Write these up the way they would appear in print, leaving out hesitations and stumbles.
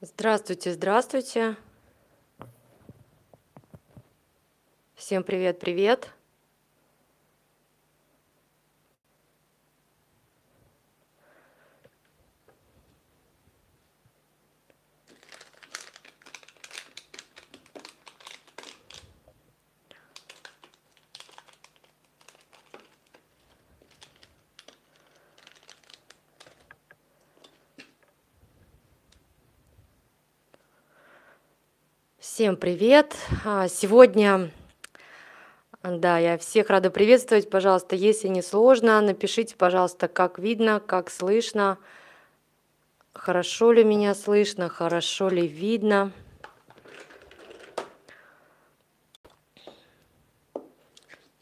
Здравствуйте, здравствуйте. Всем привет, привет. Всем привет! Сегодня, да, я всех рада приветствовать. Пожалуйста, если не сложно, напишите, пожалуйста, как видно, как слышно, хорошо ли меня слышно, хорошо ли видно.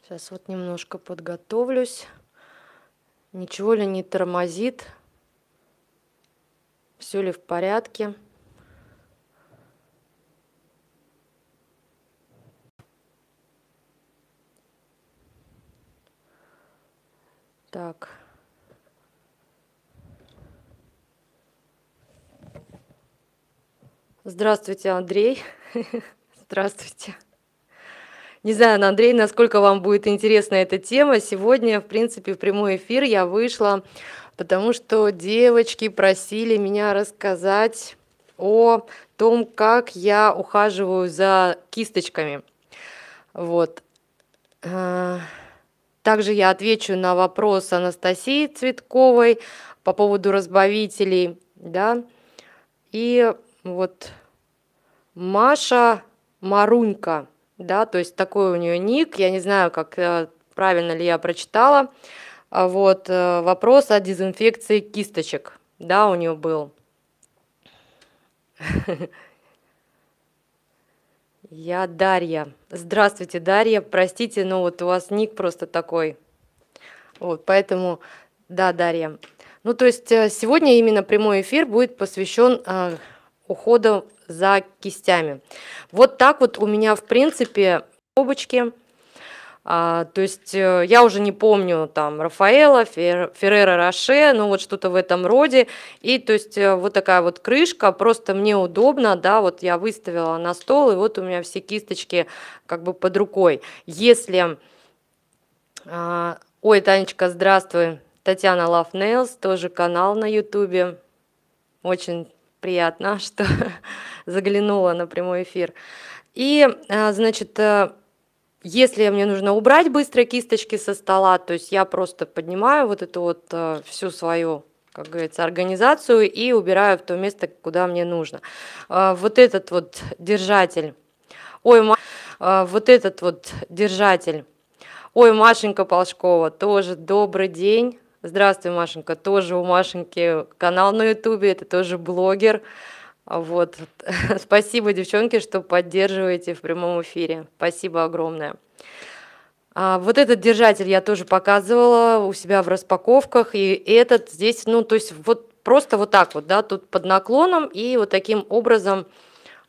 Сейчас вот немножко подготовлюсь. Ничего ли не тормозит? Все ли в порядке? Так. Здравствуйте, Андрей. Здравствуйте. Не знаю, Андрей, насколько вам будет интересна эта тема. Сегодня, в принципе, в прямой эфир я вышла, потому что девочки просили меня рассказать о том, как я ухаживаю за кисточками. Вот. Также я отвечу на вопрос Анастасии Цветковой по поводу разбавителей, да, и вот Маша Марунька, да, то есть такой у нее ник, я не знаю, как правильно ли я прочитала, вот вопрос о дезинфекции кисточек, да, у нее был. Я Дарья. Здравствуйте, Дарья. Простите, но вот у вас ник просто такой. Вот, поэтому, да, Дарья. Ну, то есть сегодня именно прямой эфир будет посвящен уходу за кистями. Вот так вот у меня, в принципе, коробочки. То есть я уже не помню там Рафаэла, Ферреро-Роше, ну вот что-то в этом роде. И то есть вот такая вот крышка, просто мне удобно, да, вот я выставила на стол, и вот у меня все кисточки как бы под рукой. Если, ой, Танечка, здравствуй, Татьяна Love Nails, тоже канал на ютубе, очень приятно, что заглянула на прямой эфир. И, значит, если мне нужно убрать быстро кисточки со стола, то есть я просто поднимаю вот эту вот всю свою, как говорится, организацию и убираю в то место, куда мне нужно. Вот этот вот держатель. Ой, вот этот вот держатель. Ой, Машенька Полшкова, тоже добрый день. Здравствуй, Машенька. Тоже у Машеньки канал на ютубе, это тоже блогер. Вот, спасибо, девчонки, что поддерживаете в прямом эфире. Спасибо огромное. Вот этот держатель я тоже показывала у себя в распаковках. И этот здесь, ну, то есть вот просто вот так вот, да, тут под наклоном. И вот таким образом,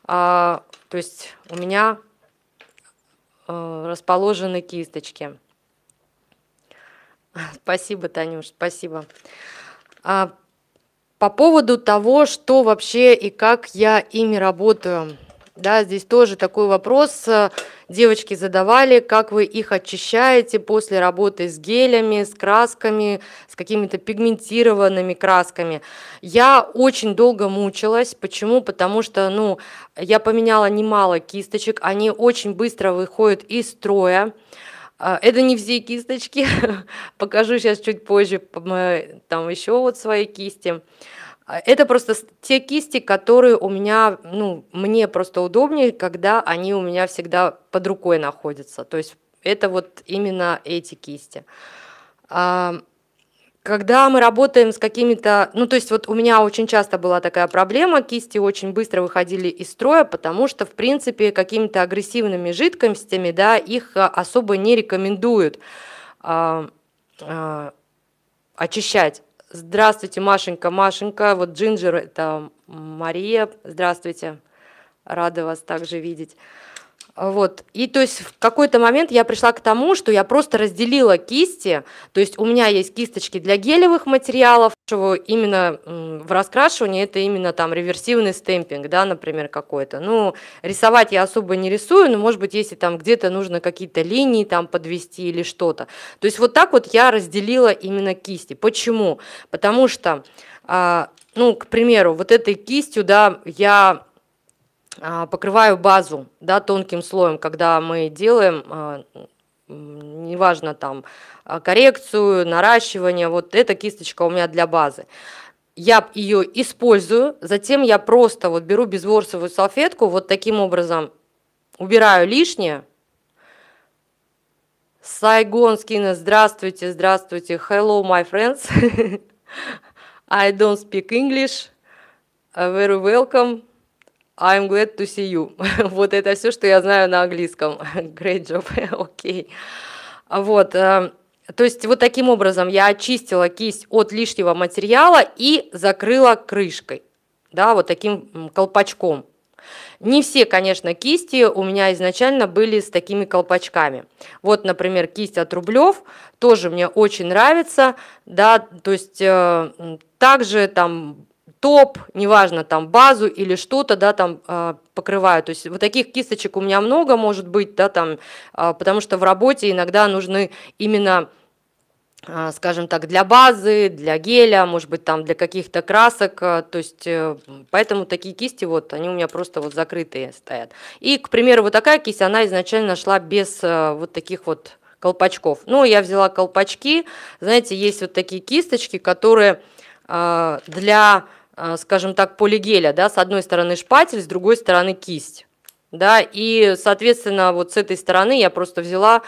то есть у меня расположены кисточки. Спасибо, Танюш, спасибо. По поводу того, что вообще и как я ими работаю. Да, здесь тоже такой вопрос. Девочки задавали, как вы их очищаете после работы с гелями, с красками, с какими-то пигментированными красками. Я очень долго мучилась. Почему? Потому что, ну, я поменяла немало кисточек. Они очень быстро выходят из строя. Это не все кисточки, покажу сейчас чуть позже, там еще вот свои кисти. Это просто те кисти, которые у меня, ну, мне просто удобнее, когда они у меня всегда под рукой находятся. То есть это вот именно эти кисти. Когда мы работаем с какими-то, ну, то есть вот у меня очень часто была такая проблема, кисти очень быстро выходили из строя, потому что, в принципе, какими-то агрессивными жидкостями, да, их особо не рекомендуют очищать. Здравствуйте, Машенька, Машенька, вот Джинджер, это Мария, здравствуйте, рада вас также видеть. Вот. И то есть в какой-то момент я пришла к тому, что я просто разделила кисти, то есть у меня есть кисточки для гелевых материалов, именно в раскрашивании это именно там реверсивный стемпинг, да, например, какой-то. Ну, рисовать я особо не рисую, но, может быть, если там где-то нужно какие-то линии там подвести или что-то. То есть вот так вот я разделила именно кисти. Почему? Потому что, ну, к примеру, вот этой кистью, да, я покрываю базу, да, тонким слоем, когда мы делаем, неважно там коррекцию, наращивание, вот эта кисточка у меня для базы. Я ее использую, затем я просто вот беру безворсовую салфетку, вот таким образом убираю лишнее. Сайгон скин, здравствуйте, здравствуйте, hello my friends, I don't speak English, very welcome. I'm glad to see you. Вот это все, что я знаю на английском. Great job, окей. Okay. Вот, то есть вот таким образом я очистила кисть от лишнего материала и закрыла крышкой, да, вот таким колпачком. Не все, конечно, кисти у меня изначально были с такими колпачками. Вот, например, кисть от Рублев тоже мне очень нравится, да, то есть также там топ, неважно, там базу или что-то, да, там покрываю. То есть вот таких кисточек у меня много может быть, да, там, потому что в работе иногда нужны именно, скажем так, для базы, для геля, может быть, там для каких-то красок. То есть поэтому такие кисти, вот, они у меня просто вот закрытые стоят. И, к примеру, вот такая кисть, она изначально шла без вот таких вот колпачков. Ну, я взяла колпачки, знаете, есть вот такие кисточки, которые для, скажем так, полигеля, да, с одной стороны шпатель, с другой стороны кисть, да, и, соответственно, вот с этой стороны я просто взяла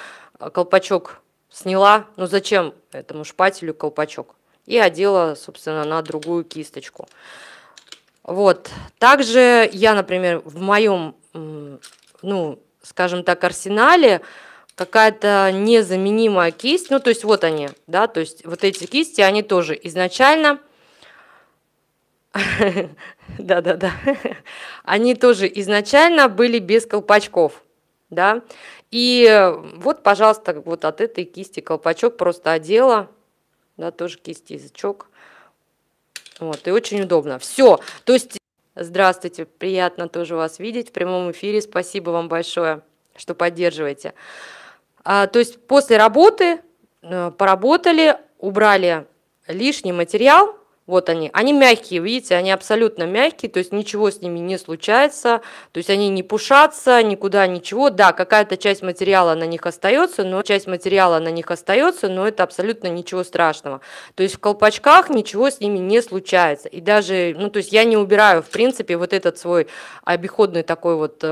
колпачок, сняла, ну, зачем этому шпателю колпачок, и одела, собственно, на другую кисточку. Вот, также я, например, в моем, ну, скажем так, арсенале какая-то незаменимая кисть, ну, то есть вот они, да, то есть вот эти кисти, они тоже изначально... Да-да-да. Они тоже изначально были без колпачков, да. И вот, пожалуйста, вот от этой кисти колпачок просто одела, да, тоже кисть язычок. Вот, и очень удобно. Все, то есть... Здравствуйте, приятно тоже вас видеть в прямом эфире, спасибо вам большое, что поддерживаете. То есть после работы поработали, убрали лишний материал. Вот они мягкие, видите, они абсолютно мягкие, то есть ничего с ними не случается, то есть они не пушатся, никуда ничего. Да, какая-то часть материала на них остается, но это абсолютно ничего страшного. То есть в колпачках ничего с ними не случается. И даже, ну, то есть я не убираю, в принципе, вот этот свой обиходный такой вот,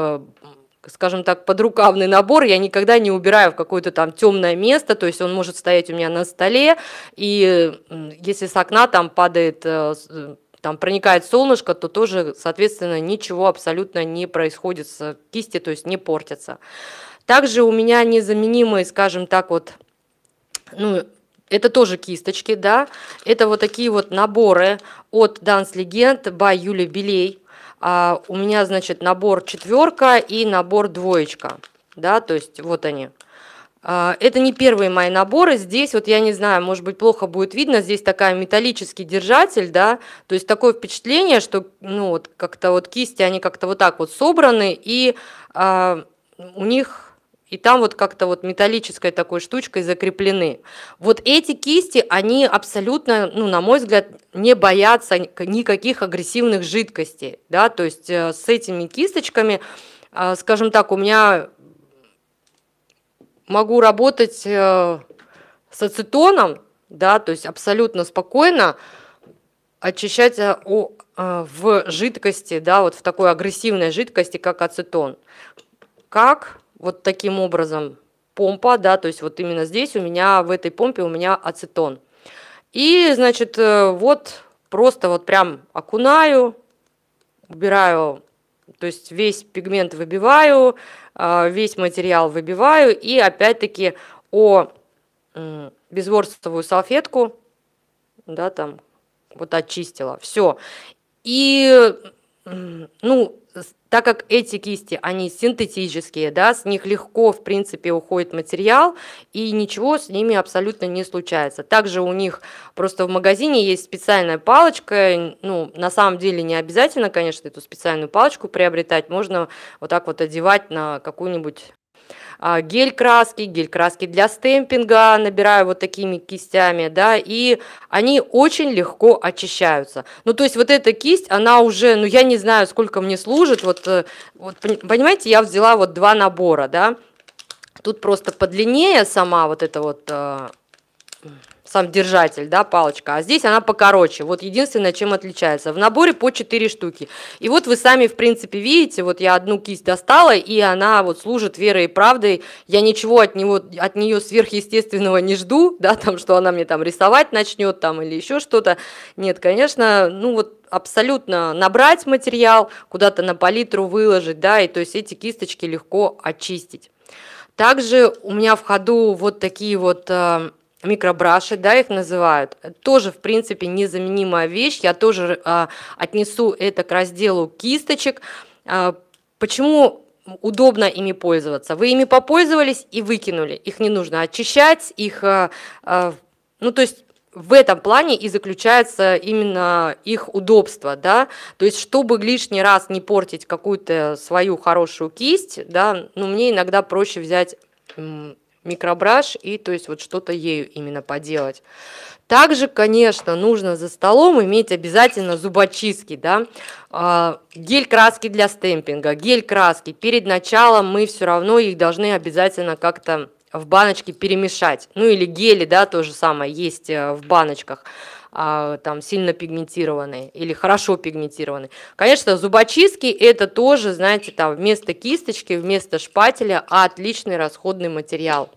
скажем так, подрукавный набор, я никогда не убираю в какое-то там темное место, то есть он может стоять у меня на столе, и если с окна там падает, там проникает солнышко, то тоже, соответственно, ничего абсолютно не происходит с кисти, то есть не портится. Также у меня незаменимые, скажем так, вот, ну, это тоже кисточки, да, это вот такие вот наборы от Dance Legend by Yulia Beley. У меня, значит, набор четверка и набор двоечка, да, то есть вот они. Это не первые мои наборы, здесь вот я не знаю, может быть, плохо будет видно, здесь такая металлический держатель, да, то есть такое впечатление, что, ну, вот как-то вот кисти, они как-то вот так вот собраны, и у них... И там вот как-то вот металлической такой штучкой закреплены. Вот эти кисти, они абсолютно, ну, на мой взгляд, не боятся никаких агрессивных жидкостей, да, то есть с этими кисточками, скажем так, у меня могу работать с ацетоном, да, то есть абсолютно спокойно очищать в жидкости, да, вот в такой агрессивной жидкости, как ацетон. Как... Вот таким образом помпа, да, то есть вот именно здесь у меня, в этой помпе у меня ацетон. И, значит, вот просто вот прям окунаю, убираю, то есть весь пигмент выбиваю, весь материал выбиваю, и опять-таки о безворсовую салфетку, да, там вот очистила, все. И, ну, Так как эти кисти, они синтетические, да, с них легко, в принципе, уходит материал, и ничего с ними абсолютно не случается. Также у них просто в магазине есть специальная палочка, ну, на самом деле не обязательно, конечно, эту специальную палочку приобретать, можно вот так вот одевать на какую-нибудь... гель-краски для стемпинга, набираю вот такими кистями, да, и они очень легко очищаются. Ну, то есть вот эта кисть, она уже, ну, я не знаю, сколько мне служит, вот понимаете, я взяла вот 2 набора, да, тут просто подлиннее сама вот эта вот... сам держатель, да, палочка, а здесь она покороче, вот единственное, чем отличается. В наборе по 4 штуки. И вот вы сами, в принципе, видите, вот я одну кисть достала, и она вот служит верой и правдой, я ничего от нее сверхъестественного не жду, да, там, что она мне там рисовать начнет, там, или еще что-то. Нет, конечно, ну вот абсолютно набрать материал, куда-то на палитру выложить, да, и то есть эти кисточки легко очистить. Также у меня в ходу вот такие вот... микробраши, да, их называют, тоже, в принципе, незаменимая вещь, я тоже отнесу это к разделу кисточек. Почему удобно ими пользоваться? Вы ими попользовались и выкинули, их не нужно очищать, их, ну, то есть, в этом плане и заключается именно их удобство, да, то есть, чтобы лишний раз не портить какую-то свою хорошую кисть, да, ну, мне иногда проще взять... микробраш и то есть вот что-то ею именно поделать. Также, конечно, нужно за столом иметь обязательно зубочистки, да, гель-краски для стемпинга, гель-краски. Перед началом мы все равно их должны обязательно как-то в баночке перемешать. Ну или гели, да, то же самое есть в баночках, там сильно пигментированные или хорошо пигментированные. Конечно, зубочистки это тоже, знаете, там вместо кисточки, вместо шпателя отличный расходный материал.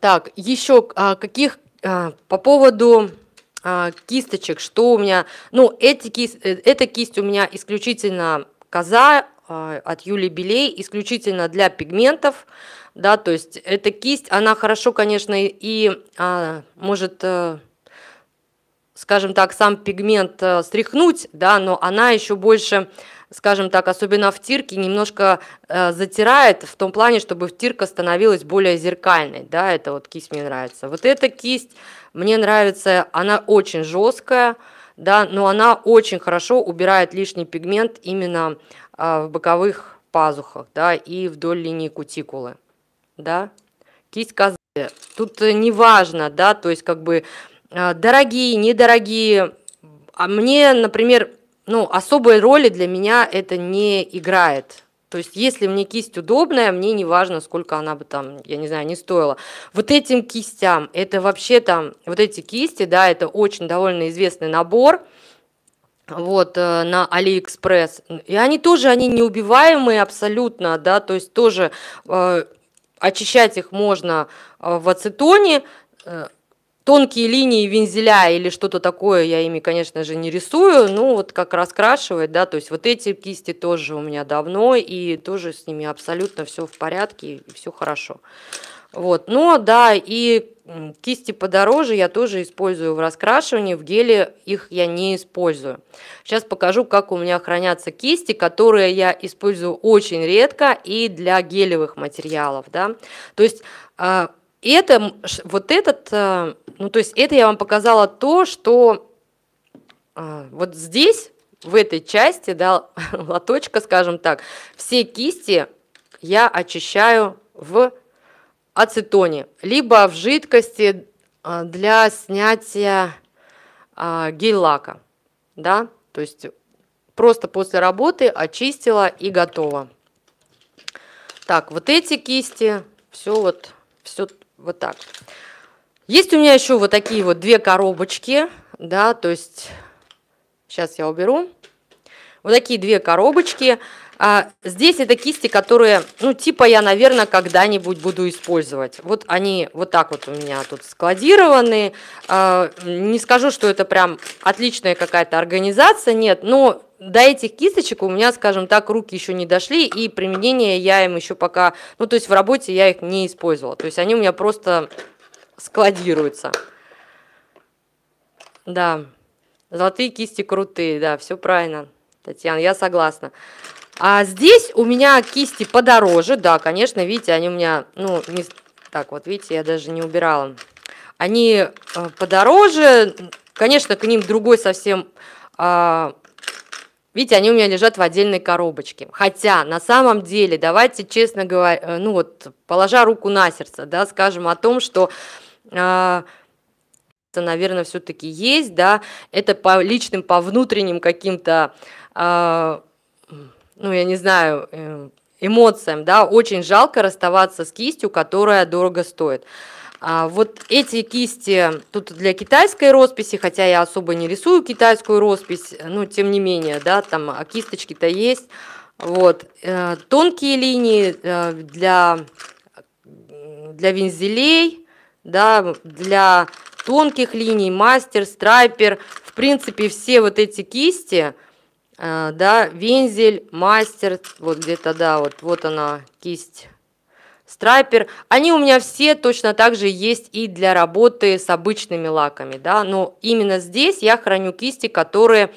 Так, еще каких по поводу кисточек, что у меня, ну, эта кисть у меня исключительно Коза от Юлии Белей, исключительно для пигментов, да, то есть эта кисть, она хорошо, конечно, и может... скажем так, сам пигмент стряхнуть, да, но она еще больше, скажем так, особенно в тирке, немножко затирает в том плане, чтобы втирка становилась более зеркальной, да, это вот кисть мне нравится. Вот эта кисть мне нравится, она очень жесткая, да, но она очень хорошо убирает лишний пигмент именно в боковых пазухах, да, и вдоль линии кутикулы, да. Кисть Козы. Тут неважно, да, то есть как бы... дорогие, недорогие, а мне, например, ну, особой роли для меня это не играет. То есть, если мне кисть удобная, мне не важно, сколько она бы там, я не знаю, не стоила. Вот этим кистям, это вообще там, вот эти кисти, да, это очень довольно известный набор, вот, на AliExpress. И они тоже, они неубиваемые абсолютно, да, то есть тоже очищать их можно в ацетоне, тонкие линии вензеля или что-то такое я ими, конечно же, не рисую, ну вот как раскрашивать, да, то есть вот эти кисти тоже у меня давно, и тоже с ними абсолютно все в порядке, и все хорошо. Вот, ну да, и кисти подороже я тоже использую в раскрашивании, в геле их я не использую. Сейчас покажу, как у меня хранятся кисти, которые я использую очень редко и для гелевых материалов, да, то есть... это, вот этот, ну, то есть это я вам показала то, что вот здесь, в этой части, да, лоточка, скажем так, все кисти я очищаю в ацетоне, либо в жидкости для снятия гель-лака, да, то есть просто после работы очистила и готово. Так, вот эти кисти, все вот так. Есть у меня еще вот такие вот 2 коробочки, да, то есть сейчас я уберу. Вот такие 2 коробочки. Здесь это кисти, которые, ну, типа я, наверное, когда-нибудь буду использовать. Вот они вот так вот у меня тут складированы. Не скажу, что это прям отличная какая-то организация, нет, но до этих кисточек у меня, скажем так, руки еще не дошли, и применение я им еще пока, ну, то есть в работе я их не использовала. То есть они у меня просто складируются. Да, золотые кисти крутые, да, все правильно. Татьяна, я согласна. А здесь у меня кисти подороже. Да, конечно, видите, они у меня, ну, не... так вот, видите, я даже не убирала. Они подороже. Конечно, к ним другой совсем... Видите, они у меня лежат в отдельной коробочке. Хотя, на самом деле, давайте честно говоря, ну вот, положа руку на сердце, да, скажем о том, что, наверное, все-таки есть, да, это по личным, по внутренним каким-то, ну, я не знаю, эмоциям, да, очень жалко расставаться с кистью, которая дорого стоит. А вот эти кисти тут для китайской росписи, хотя я особо не рисую китайскую роспись, но тем не менее, да, там кисточки-то есть. Вот. Тонкие линии для вензелей, да, для тонких линий, мастер, страйпер. В принципе, все вот эти кисти, да, вензель, мастер, вот где-то, да, вот, вот она кисть. Страйпер, они у меня все точно так же есть и для работы с обычными лаками, да, но именно здесь я храню кисти, которые,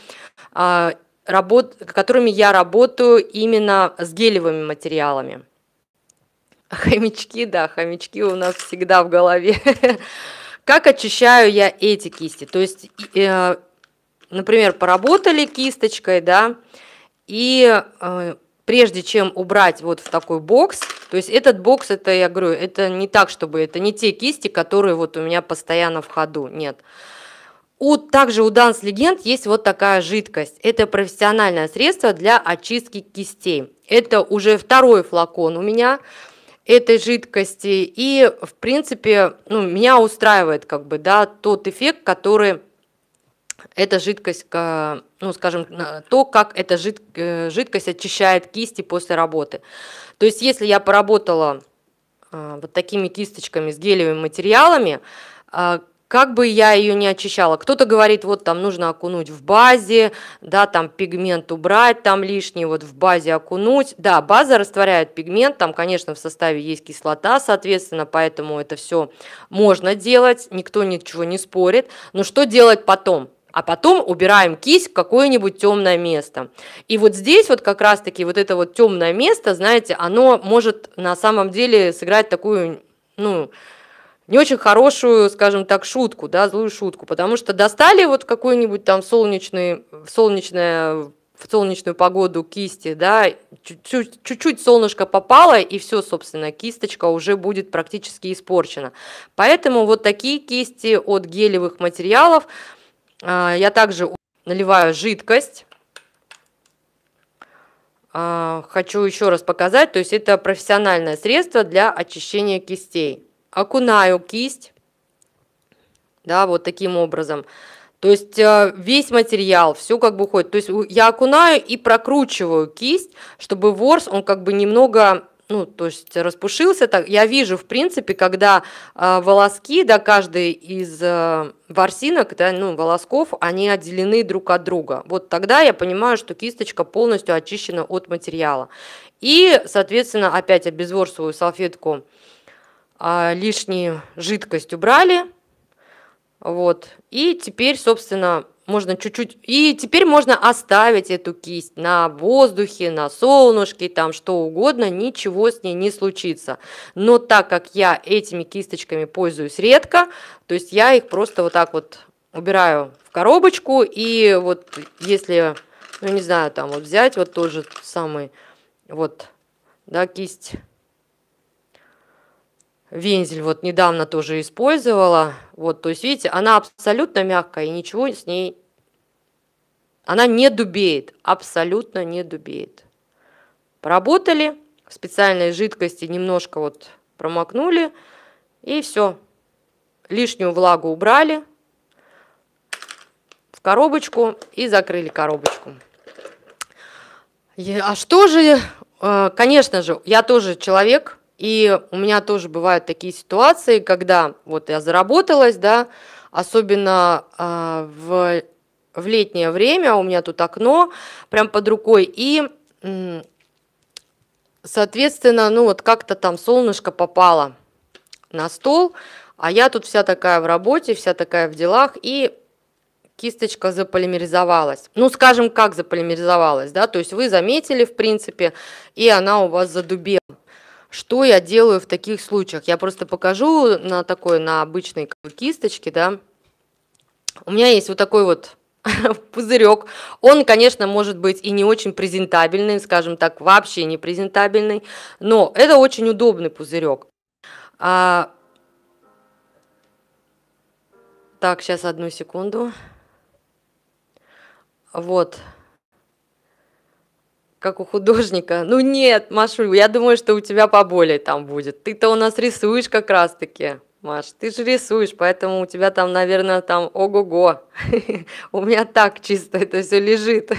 которыми я работаю именно с гелевыми материалами. Хомячки, да, хомячки у нас всегда в голове. Как очищаю я эти кисти? То есть, например, поработали кисточкой, да, и... прежде чем убрать вот в такой бокс, то есть этот бокс, это я говорю, это не так, чтобы, это не те кисти, которые вот у меня постоянно в ходу, нет. Также у Dance Legend есть вот такая жидкость, это профессиональное средство для очистки кистей. Это уже второй флакон у меня этой жидкости, и в принципе, ну, меня устраивает как бы, да, тот эффект, который... эта жидкость, ну, скажем, то, как эта жидкость очищает кисти после работы. То есть, если я поработала вот такими кисточками с гелевыми материалами, как бы я ее не очищала. Кто-то говорит, вот там нужно окунуть в базе, да, там пигмент убрать, там лишний вот в базе окунуть. Да, база растворяет пигмент, там, конечно, в составе есть кислота, соответственно, поэтому это все можно делать, никто ничего не спорит. Но что делать потом? А потом убираем кисть в какое-нибудь темное место. И вот здесь вот как раз-таки вот это вот темное место, знаете, оно может на самом деле сыграть такую, ну, не очень хорошую, скажем так, шутку, да, злую шутку, потому что достали вот какую-нибудь там в солнечную погоду кисти, да, чуть-чуть солнышко попало, и все, собственно, кисточка уже будет практически испорчена. Поэтому вот такие кисти от гелевых материалов, я также наливаю жидкость. Хочу еще раз показать, то есть это профессиональное средство для очищения кистей. Окунаю кисть, да, вот таким образом. То есть весь материал, все как бы уходит. То есть я окунаю и прокручиваю кисть, чтобы ворс, он как бы немного, ну, то есть распушился. Так, я вижу, в принципе, когда волоски, да, каждый из ворсинок, да, ну, волосков, они отделены друг от друга. Вот тогда я понимаю, что кисточка полностью очищена от материала. И, соответственно, опять обезворсовую салфетку. Лишнюю жидкость убрали, вот, и теперь, собственно, можно чуть-чуть, и теперь можно оставить эту кисть на воздухе, на солнышке, там что угодно, ничего с ней не случится. Но так как я этими кисточками пользуюсь редко, то есть я их просто вот так вот убираю в коробочку, и вот если, ну не знаю, там вот взять вот тот же самый, вот, да, кисть... Вензель вот недавно тоже использовала, вот, то есть, видите, она абсолютно мягкая, и ничего с ней, она не дубеет, абсолютно не дубеет. Поработали, в специальной жидкости немножко вот промокнули, и все, лишнюю влагу убрали в коробочку и закрыли коробочку. А что же, конечно же, я тоже человек, и у меня тоже бывают такие ситуации, когда вот я заработалась, да, особенно в летнее время, у меня тут окно прям под рукой, и, соответственно, ну вот как-то там солнышко попало на стол, а я тут вся такая в работе, вся такая в делах, и кисточка заполимеризовалась. Ну, скажем, как заполимеризовалась, да, то есть вы заметили, в принципе, и она у вас задубела. Что я делаю в таких случаях? Я просто покажу на такой, на обычной кисточке, да. У меня есть вот такой вот пузырек. Он, конечно, может быть и не очень презентабельный, скажем так, вообще не презентабельный, но это очень удобный пузырек. Так, сейчас одну секунду. Вот. Как у художника. Ну нет, Машуль, я думаю, что у тебя поболее там будет. Ты-то у нас рисуешь как раз-таки, Маш. Ты же рисуешь, поэтому у тебя там, наверное, там ого-го. У меня так чисто это все лежит.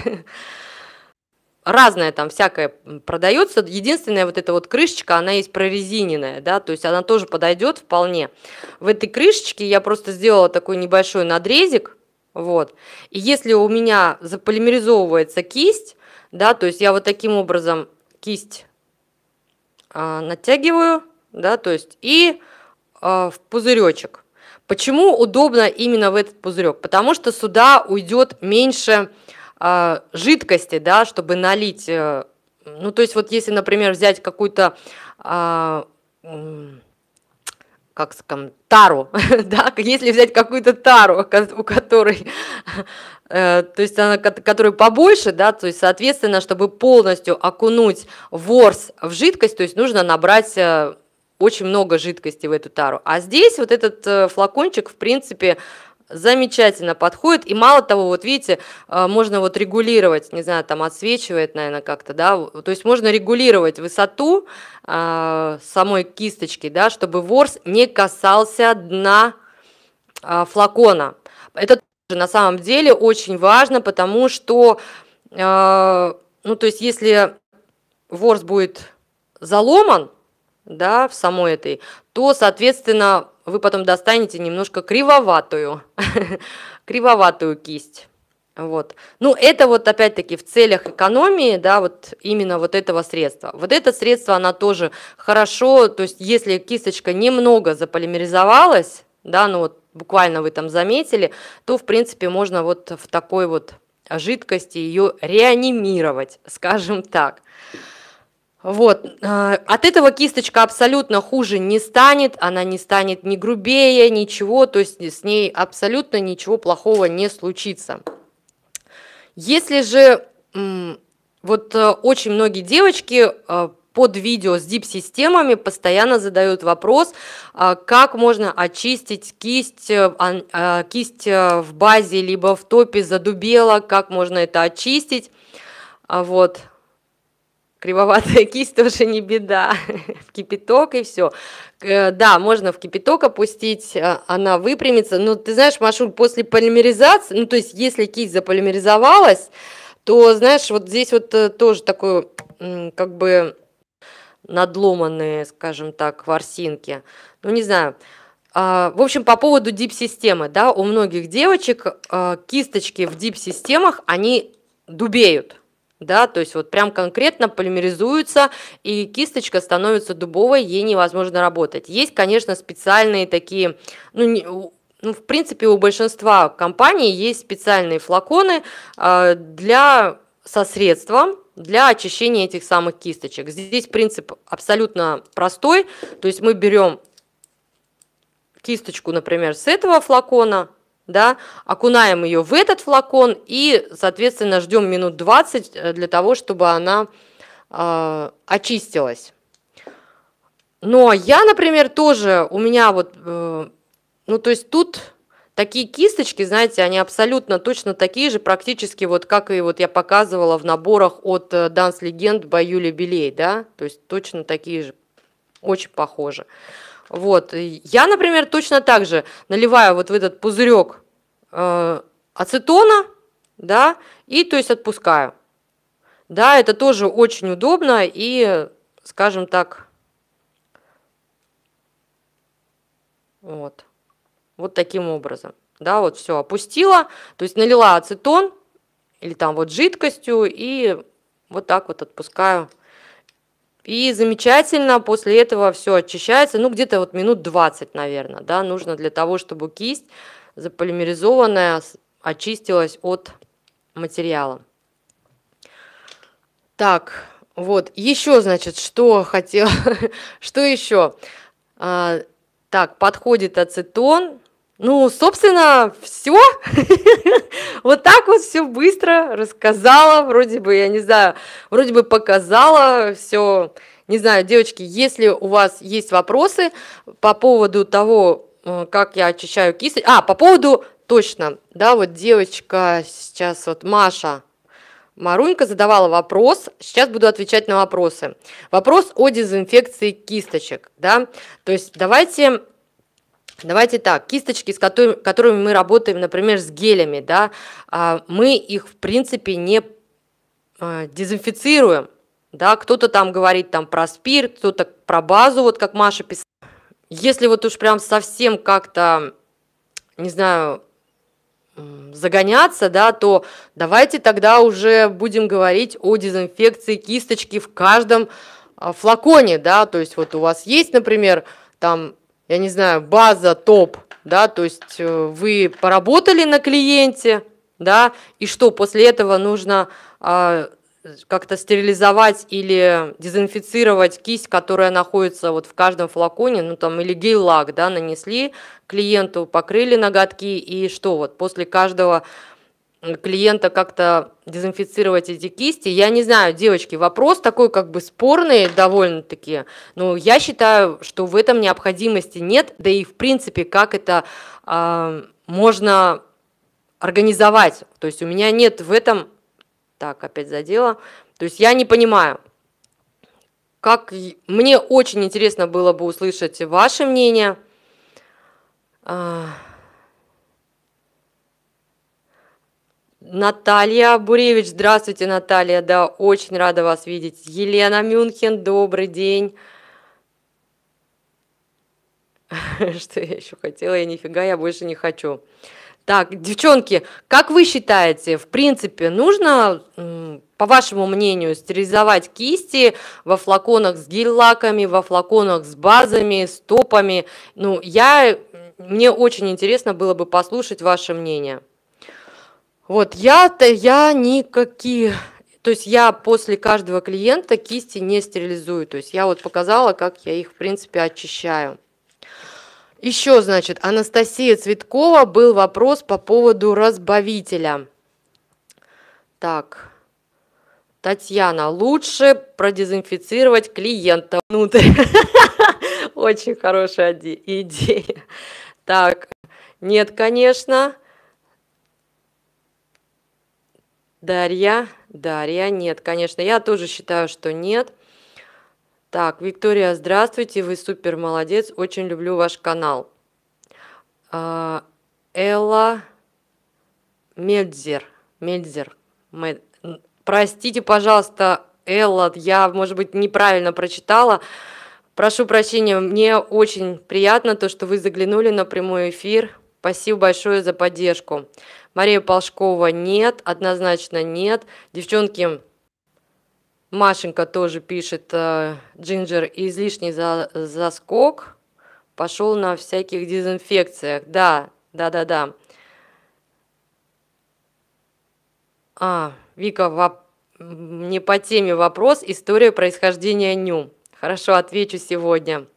Разное там всякое продается. Единственная вот эта вот крышечка, она есть прорезиненная, да, то есть она тоже подойдет вполне. В этой крышечке я просто сделала такой небольшой надрезик, вот. И если у меня заполимеризовывается кисть, да, то есть я вот таким образом кисть натягиваю, да, то есть и в пузыречек. Почему удобно именно в этот пузырек? Потому что сюда уйдет меньше жидкости, да, чтобы налить, ну, то есть вот если, например, взять какую-то, как скажем, тару, да, если взять какую-то тару, у которой, то есть она, которая побольше, да, то есть, соответственно, чтобы полностью окунуть ворс в жидкость, то есть нужно набрать очень много жидкости в эту тару, а здесь вот этот флакончик, в принципе, замечательно подходит. И мало того, вот видите, можно вот регулировать, не знаю, там отсвечивает, наверное, как-то, да, то есть можно регулировать высоту самой кисточки, да, чтобы ворс не касался дна флакона. Это тоже на самом деле очень важно, потому что, ну, то есть если ворс будет заломан, да, в самой этой, то, соответственно, вы потом достанете немножко кривоватую кисть. Вот. Ну, это вот опять-таки в целях экономии, да, вот именно вот этого средства. Вот это средство, она тоже хорошо, то есть если кисточка немного заполимеризовалась, да, ну вот буквально вы там заметили, то, в принципе, можно вот в такой вот жидкости ее реанимировать, скажем так. Вот, от этого кисточка абсолютно хуже не станет, она не станет ни грубее, ничего, то есть с ней абсолютно ничего плохого не случится. Если же, вот очень многие девочки под видео с дип-системами постоянно задают вопрос, как можно очистить кисть, кисть в базе, либо в топе задубела, как можно это очистить, вот. Кривоватая кисть тоже не беда, в кипяток и все. Да, можно в кипяток опустить, она выпрямится. Но ты знаешь, Машуль, после полимеризации, ну то есть если кисть заполимеризовалась, то, знаешь, вот здесь вот тоже такой, как бы надломанные, скажем так, ворсинки. Ну не знаю. В общем, по поводу дип-системы, да, у многих девочек кисточки в дип-системах, они дубеют. Да, то есть вот прям конкретно полимеризуется, и кисточка становится дубовой, ей невозможно работать. Есть, конечно, специальные такие, ну, в принципе, у большинства компаний есть специальные флаконы со средством для очищения этих самых кисточек. Здесь принцип абсолютно простой, то есть мы берем кисточку, например, с этого флакона, да, окунаем ее в этот флакон и, соответственно, ждем минут 20 для того, чтобы она очистилась. Но я, например, тоже, у меня вот, ну, то есть тут такие кисточки, знаете, они абсолютно точно такие же практически, вот как и вот я показывала в наборах от Dance Legend by Yulia Beley, да, то есть точно такие же, очень похожи. Вот, я, например, точно так же наливаю вот в этот пузырек ацетона, да, и, то есть, отпускаю. Да, это тоже очень удобно и, скажем так, вот, вот таким образом, да, вот все опустила, то есть налила ацетон или там вот жидкостью и вот так вот отпускаю. И замечательно, после этого все очищается, ну, где-то вот минут 20, наверное, да, нужно для того, чтобы кисть заполимеризованная очистилась от материала. Так, вот, еще, значит, что хотела, что еще? Так, подходит ацетон. Ну, собственно, все. Вот так вот все быстро рассказала, вроде бы, я не знаю, вроде бы показала все. Не знаю, девочки, если у вас есть вопросы по поводу того, как я очищаю кисть. А, по поводу, точно, да, вот девочка сейчас, вот Маша Марунька задавала вопрос, сейчас буду отвечать на вопросы. Вопрос о дезинфекции кисточек, да, то есть давайте так, кисточки, с которыми мы работаем, например, с гелями, да, мы их, в принципе, не дезинфицируем, да, кто-то там говорит там про спирт, кто-то про базу, вот как Маша писала. Если вот уж прям совсем как-то, не знаю, загоняться, да, то давайте тогда уже будем говорить о дезинфекции кисточки в каждом флаконе, да, то есть вот у вас есть, например, там, я не знаю, база, топ, да, то есть вы поработали на клиенте, да, и что, после этого нужно как-то стерилизовать или дезинфицировать кисть, которая находится вот в каждом флаконе, ну там или гель-лак, да, нанесли клиенту, покрыли ноготки, и что вот после каждого клиента как-то дезинфицировать эти кисти, я не знаю, девочки, вопрос такой как бы спорный довольно-таки, но я считаю, что в этом необходимости нет, да и в принципе, как это можно организовать, то есть у меня нет в этом. Так, опять задела. То есть я не понимаю, как... Мне очень интересно было бы услышать ваше мнение. Наталья Буревич, здравствуйте, Наталья, да, очень рада вас видеть. Елена Мюнхен, добрый день. Что я еще хотела? Я нифига, я больше не хочу. Так, девчонки, как вы считаете, в принципе, нужно, по вашему мнению, стерилизовать кисти во флаконах с гель-лаками, во флаконах с базами, с топами? Ну, мне очень интересно было бы послушать ваше мнение. Вот, я никакие... То есть я после каждого клиента кисти не стерилизую. То есть я вот показала, как я их, в принципе, очищаю. Еще, значит, Анастасия Цветкова, был вопрос по поводу разбавителя. Так, Татьяна, лучше продезинфицировать клиента внутрь. Очень хорошая идея. Так, нет, конечно. Дарья, нет, конечно. Я тоже считаю, что нет. Так, Виктория, здравствуйте, вы супер молодец, очень люблю ваш канал. Элла Мельзер. Простите, пожалуйста, Элла, я, может быть, неправильно прочитала. Прошу прощения, мне очень приятно, то, что вы заглянули на прямой эфир. Спасибо большое за поддержку. Мария Полшкова, нет, однозначно нет. Девчонки... Машенька тоже пишет, Джинджер, излишний заскок пошел на всяких дезинфекциях. Да. Вика, не по теме вопрос, история происхождения ню. Хорошо, отвечу сегодня.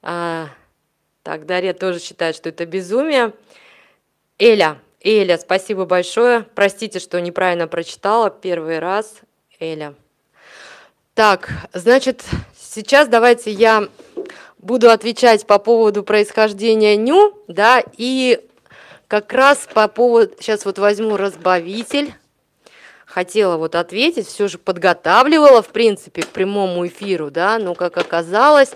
Так, Дарья тоже считает, что это безумие. Эля, спасибо большое. Простите, что неправильно прочитала первый раз. Эля. Так, значит, сейчас давайте я буду отвечать по поводу происхождения ню, да, и как раз по поводу, сейчас вот возьму разбавитель, хотела вот ответить, все же подготавливала, в принципе, к прямому эфиру, да, но, как оказалось,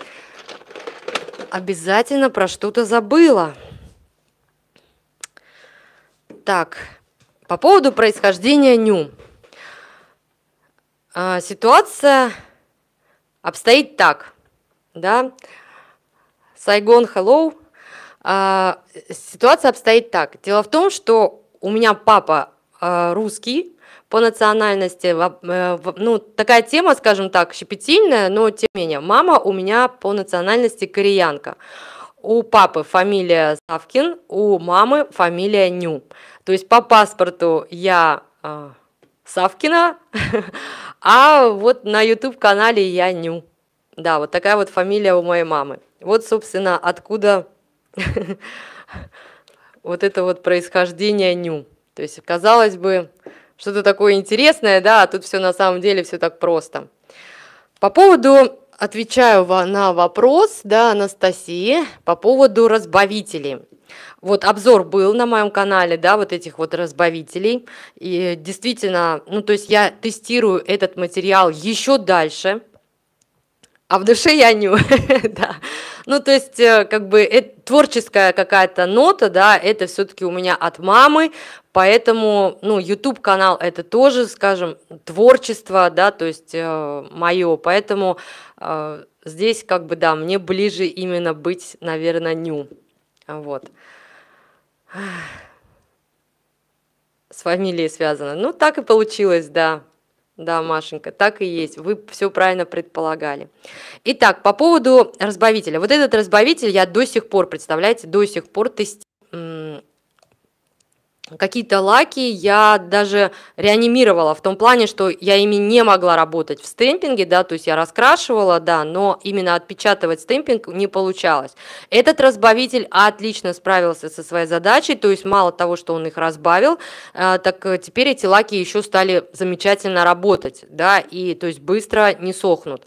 обязательно про что-то забыла. Так, по поводу происхождения ню. Ситуация обстоит так, да, Сайгон, hello. Ситуация обстоит так. Дело в том, что у меня папа русский по национальности, ну, такая тема, скажем так, щепетильная, но тем не менее, мама у меня по национальности кореянка. У папы фамилия Савкин, у мамы фамилия Ню. То есть по паспорту я Савкина, а вот на YouTube-канале я Ню. Да, вот такая вот фамилия у моей мамы. Вот, собственно, откуда вот это вот происхождение Ню. То есть, казалось бы, что-то такое интересное, да, а тут все на самом деле все так просто. По поводу... Отвечаю на вопрос, да, Анастасии, по поводу разбавителей. Вот обзор был на моем канале, да, вот этих вот разбавителей. И действительно, ну, то есть я тестирую этот материал еще дальше, а в душе я Ню, да. Ну, то есть, как бы, творческая какая-то нота, да, это все-таки у меня от мамы, поэтому, ну, YouTube-канал это тоже, скажем, творчество, да, то есть, мое, поэтому здесь, как бы, да, мне ближе именно быть, наверное, Ню, вот. С фамилией связано, ну, так и получилось, да. Да, Машенька, так и есть, вы все правильно предполагали. Итак, по поводу разбавителя. Вот этот разбавитель я до сих пор, представляете, до сих пор тестирую. Какие-то лаки я даже реанимировала в том плане, что я ими не могла работать в стемпинге, да, то есть я раскрашивала, да, но именно отпечатывать стемпинг не получалось. Этот разбавитель отлично справился со своей задачей, то есть мало того, что он их разбавил, так теперь эти лаки еще стали замечательно работать, да, и то есть быстро не сохнут.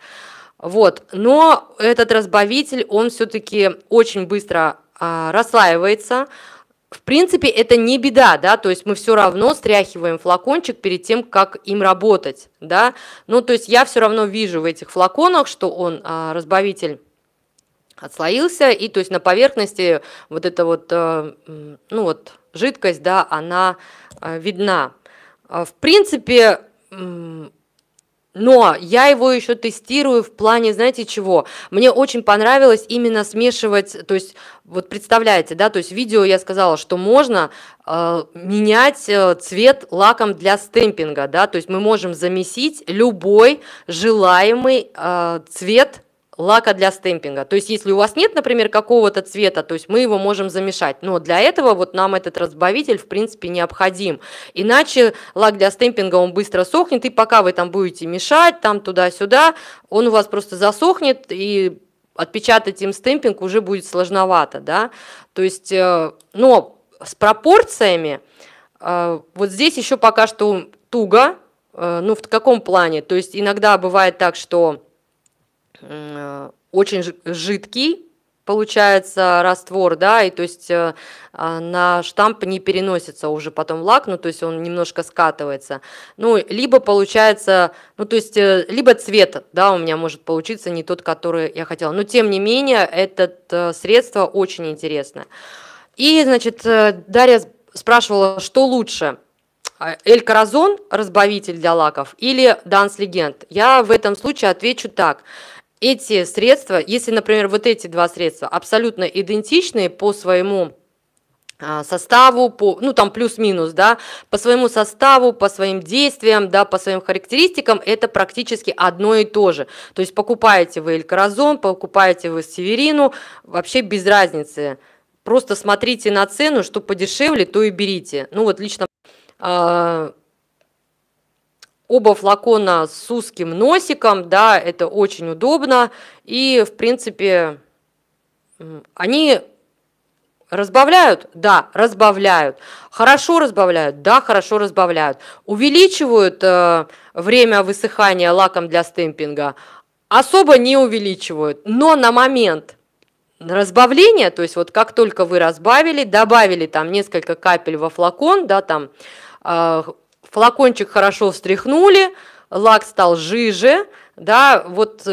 Вот, но этот разбавитель, он все-таки очень быстро расслаивается. В принципе, это не беда, да, то есть мы все равно стряхиваем флакончик перед тем, как им работать, да, ну, то есть я все равно вижу в этих флаконах, что он, разбавитель, отслоился, и, то есть, на поверхности вот эта вот, ну, вот, жидкость, да, она видна. В принципе, но я его еще тестирую в плане, знаете, чего? Мне очень понравилось именно смешивать, то есть, вот представляете, да, то есть, в видео я сказала, что можно менять цвет лаком для стемпинга, да, то есть, мы можем замесить любой желаемый цвет лака для стемпинга. То есть, если у вас нет, например, какого-то цвета, то есть, мы его можем замешать, но для этого вот нам этот разбавитель, в принципе, необходим. Иначе лак для стемпинга, он быстро сохнет, и пока вы там будете мешать, там туда-сюда, он у вас просто засохнет, и отпечатать им стемпинг уже будет сложновато, да. То есть, но с пропорциями вот здесь еще пока что туго, ну, в каком плане? То есть, иногда бывает так, что очень жидкий получается раствор, да, и то есть на штамп не переносится уже потом лак, ну, то есть он немножко скатывается, ну, либо получается, ну, то есть либо цвет, да, у меня может получиться не тот, который я хотела, но тем не менее, это средство очень интересное. И, значит, Дарья спрашивала, что лучше, El Corazon, разбавитель для лаков, или Dance Legend? Я в этом случае отвечу так. Эти средства, если, например, вот эти два средства абсолютно идентичны по своему составу, по, ну, там плюс-минус, да, по своему составу, по своим действиям, да, по своим характеристикам, это практически одно и то же. То есть покупаете вы El Corazon, покупаете вы Северину, вообще без разницы. Просто смотрите на цену, что подешевле, то и берите. Ну, вот лично... Оба флакона с узким носиком, да, это очень удобно, и, в принципе, они разбавляют, да, разбавляют, хорошо разбавляют, да, хорошо разбавляют, увеличивают время высыхания лаком для стемпинга, особо не увеличивают, но на момент разбавления, то есть вот как только вы разбавили, добавили там несколько капель во флакон, да, там, флакончик хорошо встряхнули, лак стал жиже, да, вот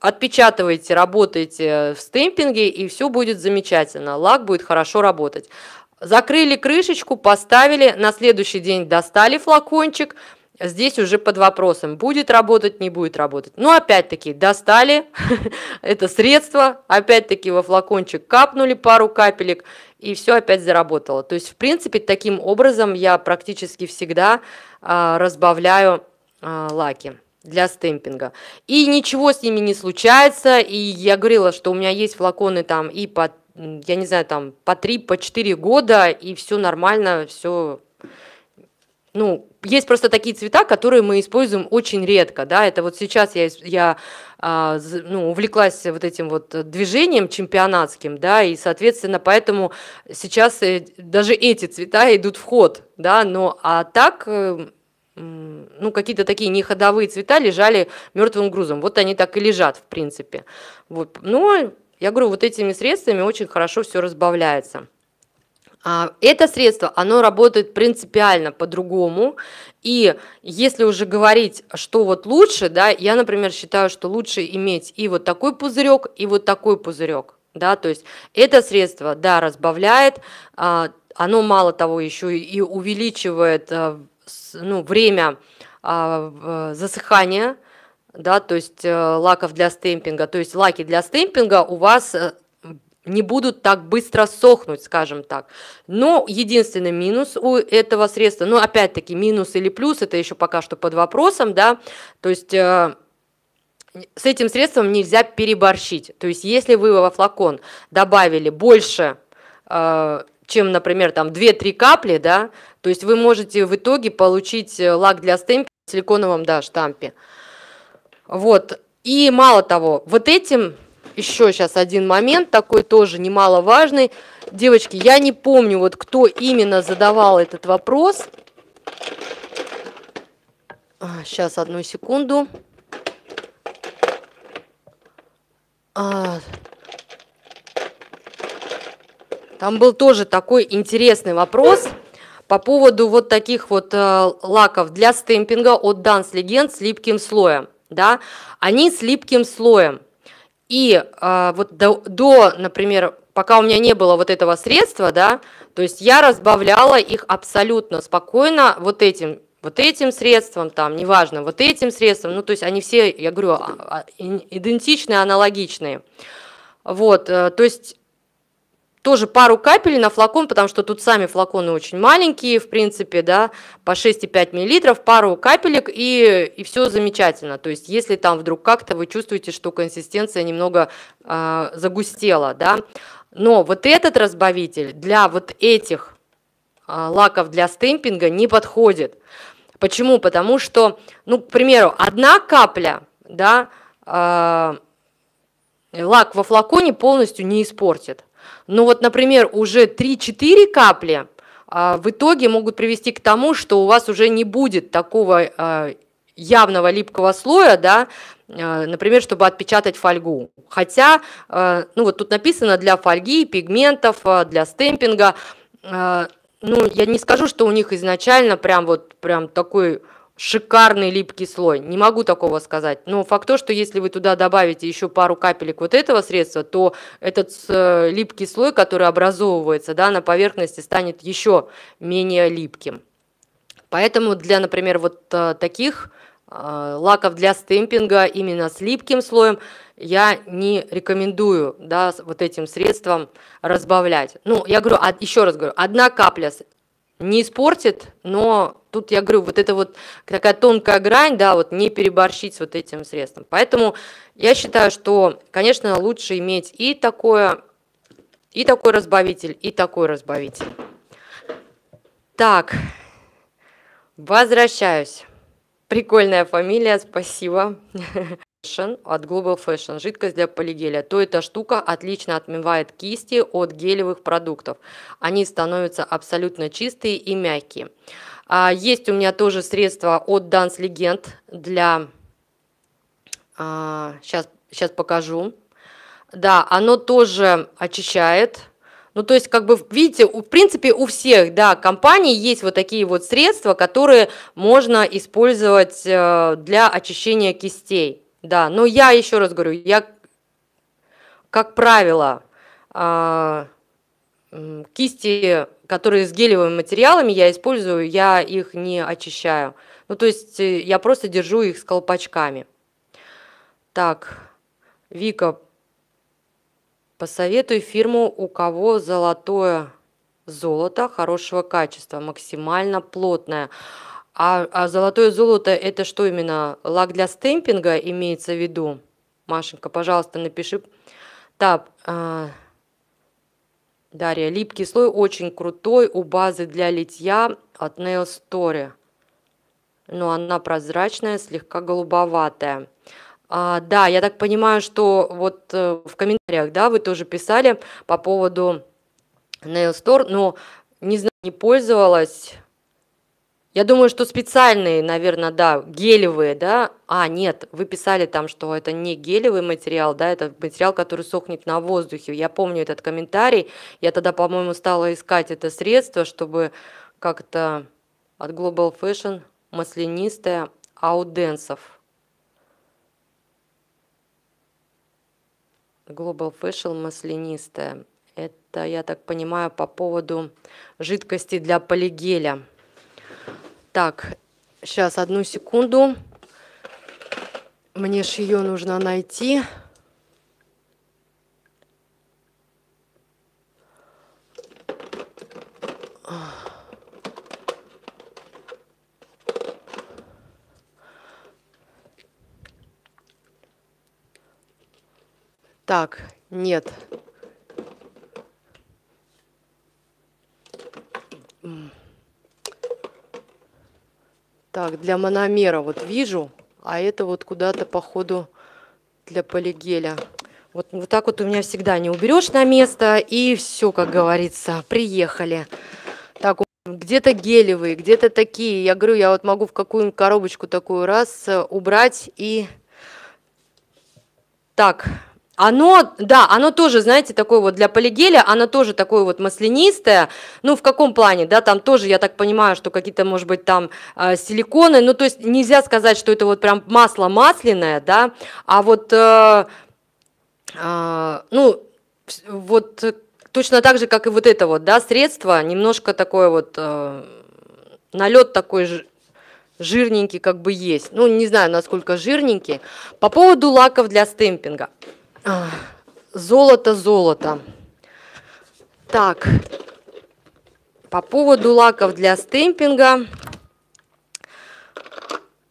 отпечатываете, работаете в стемпинге, и все будет замечательно, лак будет хорошо работать. Закрыли крышечку, поставили, на следующий день достали флакончик, здесь уже под вопросом, будет работать, не будет работать. Но опять-таки достали это средство, опять-таки во флакончик капнули пару капелек, и все опять заработало. То есть, в принципе, таким образом я практически всегда разбавляю лаки. для стемпинга. И ничего с ними не случается. И я говорила, что у меня есть флаконы там и по, я не знаю, там по 3-4 года, и все нормально, все. Ну, есть просто такие цвета, которые мы используем очень редко, да, это вот сейчас я увлеклась вот этим вот движением чемпионатским, да, и, соответственно, поэтому сейчас даже эти цвета идут в ход, да, но а так, ну, какие-то такие неходовые цвета лежали мертвым грузом, вот они так и лежат, в принципе, вот, но, я говорю, вот этими средствами очень хорошо все разбавляется. Это средство, оно работает принципиально по-другому, и если уже говорить, что вот лучше, да, я, например, считаю, что лучше иметь и вот такой пузырек, и вот такой пузырек, да, то есть это средство, да, разбавляет, оно мало того еще и увеличивает, ну, время засыхания, да, то есть лаков для стемпинга, то есть лаки для стемпинга у вас не будут так быстро сохнуть, скажем так. Но единственный минус у этого средства, ну, опять-таки, минус или плюс, это еще пока что под вопросом, да, то есть с этим средством нельзя переборщить. То есть если вы во флакон добавили больше, чем, например, там 2-3 капли, да, то есть вы можете в итоге получить лак для стемпинга в силиконовом, да, штампе. Вот, и мало того, вот этим... Еще сейчас один момент, такой тоже немаловажный. Девочки, я не помню, вот кто именно задавал этот вопрос. Сейчас, одну секунду. Там был тоже такой интересный вопрос по поводу вот таких вот лаков для стемпинга от Dance Legend с липким слоем. Да? Они с липким слоем. И вот до, например, пока у меня не было вот этого средства, да, то есть я разбавляла их абсолютно спокойно вот этим средством, там, неважно, вот этим средством, ну, то есть они все, я говорю, идентичные, аналогичные. Вот, то есть тоже пару капель на флакон, потому что тут сами флаконы очень маленькие, в принципе, да, по 6,5 мл, пару капелек, и все замечательно. То есть если там вдруг как-то вы чувствуете, что консистенция немного загустела, да, но вот этот разбавитель для вот этих лаков для стемпинга не подходит. Почему? Потому что, ну, к примеру, одна капля, да, лак во флаконе полностью не испортит. Но вот, например, уже 3-4 капли в итоге могут привести к тому, что у вас уже не будет такого явного липкого слоя, да, например, чтобы отпечатать фольгу. Хотя, ну вот тут написано для фольги, пигментов, для стемпинга. Ну, я не скажу, что у них изначально прям такой... шикарный липкий слой, не могу такого сказать, но факт то, что если вы туда добавите еще пару капелек вот этого средства, то этот липкий слой, который образовывается, да, на поверхности, станет еще менее липким. Поэтому для, например, вот таких лаков для стемпинга именно с липким слоем я не рекомендую, да, вот этим средством разбавлять. Ну, я говорю, еще раз говорю, одна капля не испортит, но тут я говорю, вот это вот такая тонкая грань, да, вот не переборщить с вот этим средством. Поэтому я считаю, что, конечно, лучше иметь и такой разбавитель, и такой разбавитель. Так, возвращаюсь. Прикольная фамилия, спасибо. От Global Fashion, жидкость для полигеля. То эта штука отлично отмывает кисти от гелевых продуктов. Они становятся абсолютно чистые и мягкие. Есть у меня тоже средство от Dance Legend для... Сейчас покажу. Да, оно тоже очищает. Ну, то есть, как бы, видите, в принципе, у всех, да, компаний есть вот такие вот средства, которые можно использовать для очищения кистей. Да, но я еще раз говорю, я, как правило, кисти, которые с гелевыми материалами я использую, я их не очищаю. Ну, то есть я просто держу их с колпачками. Так, Вика, посоветуй фирму, у кого золото хорошего качества, максимально плотное. А золотое золото – это что именно? Лак для стемпинга имеется в виду? Машенька, пожалуйста, напиши. Так, Дарья, липкий слой очень крутой у базы для литья от Nail Store. Но она прозрачная, слегка голубоватая. Да, я так понимаю, что вот в комментариях, да, вы тоже писали по поводу Nail Store, но не знаю, не пользовалась. Я думаю, что специальные, наверное, да, гелевые, да. А, нет, вы писали там, что это не гелевый материал, да, это материал, который сохнет на воздухе. Я помню этот комментарий. Я тогда, по-моему, стала искать это средство, чтобы как-то от Global Fashion маслянистое ауденсов. Global Fashion маслянистая. Это, я так понимаю, по поводу жидкости для полигеля. Так, сейчас, одну секунду. Мне ж ее нужно найти. Так, нет. Так, для мономера вот вижу, а это вот куда-то, походу, для полигеля. Вот так вот у меня всегда не уберешь на место, и все, как говорится, приехали. Так, где-то гелевые, где-то такие. Я говорю, я вот могу в какую-нибудь коробочку такую раз убрать и... Так... Оно, да, оно тоже, знаете, такое вот для полигеля, оно тоже такое вот маслянистое, ну, в каком плане, да, там тоже, я так понимаю, что какие-то, может быть, там силиконы, ну, то есть нельзя сказать, что это вот прям масло масляное, да, а вот, ну, вот точно так же, как и вот это вот, да, средство, немножко такое вот, налет такой же, жирненький как бы есть, ну, не знаю, насколько жирненький. По поводу лаков для стемпинга. Золото. Так, по поводу лаков для стемпинга.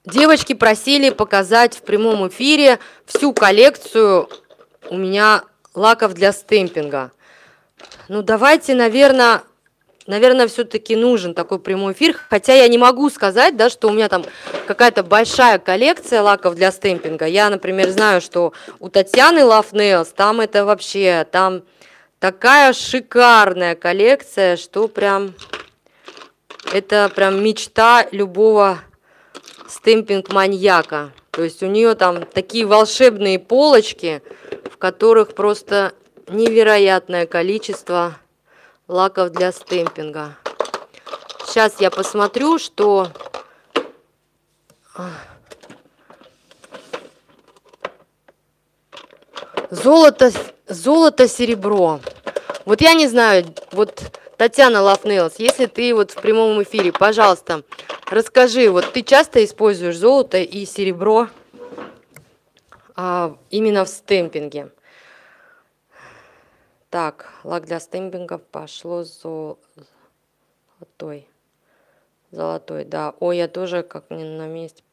Девочки просили показать в прямом эфире всю коллекцию у меня лаков для стемпинга. Ну, давайте, наверное, все-таки нужен такой прямой эфир, хотя я не могу сказать, да, что у меня там какая-то большая коллекция лаков для стемпинга. Я, например, знаю, что у Татьяны Love Nails там это вообще, там такая шикарная коллекция, что прям это прям мечта любого стемпинг-маньяка. То есть у нее там такие волшебные полочки, в которых просто невероятное количество лаков для стемпинга. Сейчас я посмотрю, что... Золото, серебро. Вот я не знаю, вот Татьяна Love Nails, если ты вот в прямом эфире, пожалуйста, расскажи, вот ты часто используешь золото и серебро именно в стемпинге? Так, лак для стемпинга пошло золотой. Золотой, да. Ой, я тоже как не на месте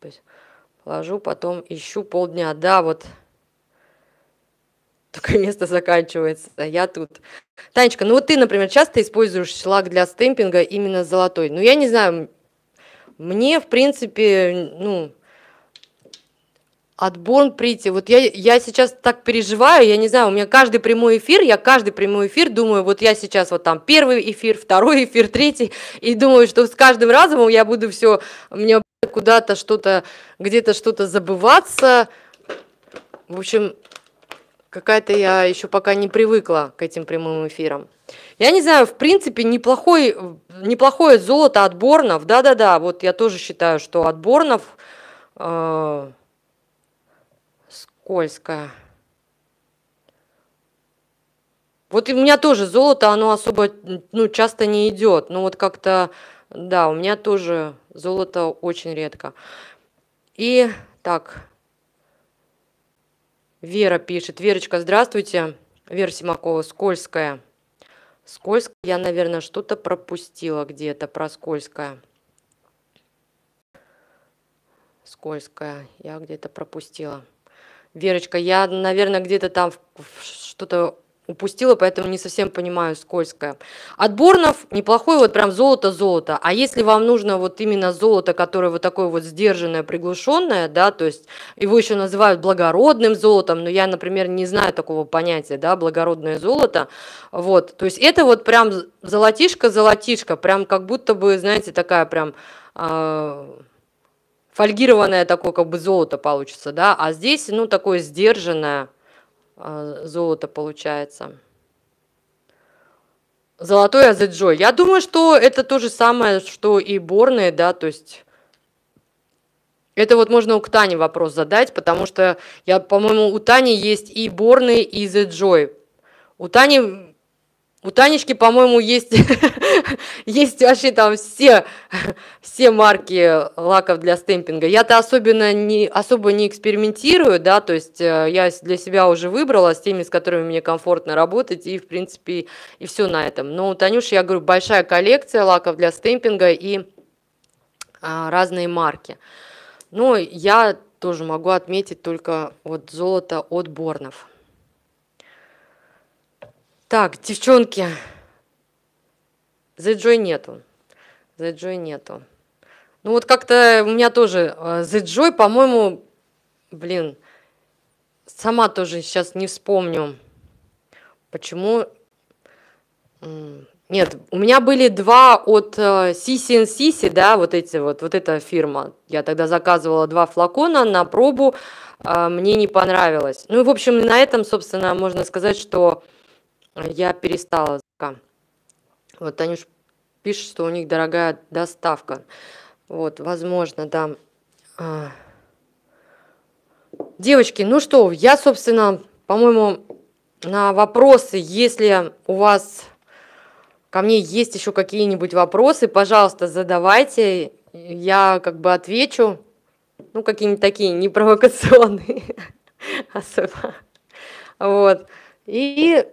положу, потом ищу полдня. Да, вот. Только место заканчивается, а я тут. Танечка, ну вот ты, например, часто используешь лак для стемпинга именно золотой. Ну, я не знаю, мне, в принципе, ну... От Born Pretty. Вот я сейчас так переживаю, я не знаю, у меня каждый прямой эфир, думаю, вот я сейчас вот там первый эфир, второй эфир, третий, и думаю, что с каждым разом я буду все, мне куда-то что-то, где-то что-то забываться. В общем, какая-то я еще пока не привыкла к этим прямым эфирам. Я не знаю, в принципе, неплохое золото от Борнов, да-да-да, вот я тоже считаю, что от Борнов... Скользкая. Вот и у меня тоже золото, оно особо, ну, часто не идет. Но вот как-то, да, у меня тоже золото очень редко. И так, Вера пишет. Верочка, здравствуйте. Вера Симакова, скользкая. Скользкая, я, наверное, что-то пропустила где-то про скользкое. скользкая. Я где-то пропустила. Верочка, я, наверное, где-то там что-то упустила, поэтому не совсем понимаю, скользкая. От Борнов неплохой, вот прям золото-золото. А если вам нужно вот именно золото, которое вот такое вот сдержанное, приглушенное, да, то есть его еще называют благородным золотом, но я, например, не знаю такого понятия, да, благородное золото. Вот, то есть это вот прям золотишко-золотишко, прям как будто бы, знаете, такая прям... фольгированное такое как бы золото получится, да, а здесь, ну, такое сдержанное золото получается. Золотой Azedjoy. Я думаю, что это то же самое, что и борные, да, то есть это вот можно у Тани вопрос задать, потому что я, по-моему, у Тани есть и борные, и ZJOI. У Танечки, по-моему, есть, есть вообще там все марки лаков для стемпинга. Я-то особо не экспериментирую, да, то есть я для себя уже выбрала с теми, с которыми мне комфортно работать, и, в принципе, и все на этом. Но у Танюши, я говорю, большая коллекция лаков для стемпинга и разные марки. Но я тоже могу отметить только вот золото от Борнов. Так, девчонки, ZJOI нету, ZJOI нету. Ну вот как-то у меня тоже ZJOI, по-моему, блин, сама тоже сейчас не вспомню, почему. Нет, у меня были два от CC&CC, да, вот эта фирма. Я тогда заказывала два флакона на пробу, мне не понравилось. Ну и, в общем, на этом, собственно, можно сказать, что... Я перестала. Вот Танюш пишет, что у них дорогая доставка. Вот, возможно, да. Девочки, ну что, я, собственно, по-моему, на вопросы, если у вас ко мне есть еще какие-нибудь вопросы, пожалуйста, задавайте. Я как бы отвечу. Ну, какие-нибудь такие непровокационные особо. Вот. И...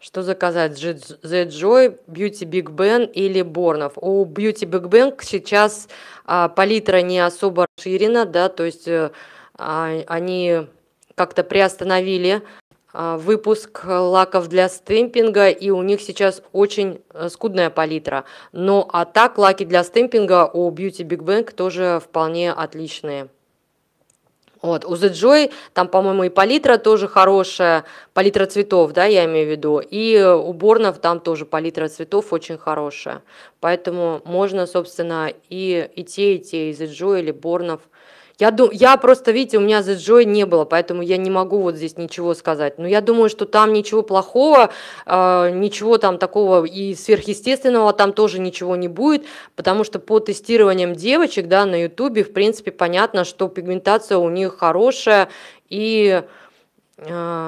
Что заказать? ZJOI, Beauty Big Bang или Борнов? У Beauty Big Bang сейчас палитра не особо расширена, да, то есть они как-то приостановили выпуск лаков для стемпинга, и у них сейчас очень скудная палитра. Но а так лаки для стемпинга у Beauty Big Bang тоже вполне отличные. Вот, у ZJOI там, по-моему, и палитра тоже хорошая, палитра цветов, да, я имею в виду, и у Борнов там тоже палитра цветов очень хорошая, поэтому можно, собственно, и те, и ZJOI, или Борнов. Я просто, видите, у меня ZJOI не было, поэтому я не могу вот здесь ничего сказать, но я думаю, что там ничего плохого, ничего там такого и сверхъестественного там тоже ничего не будет, потому что по тестированиям девочек, да, на ютубе, в принципе, понятно, что пигментация у них хорошая, и я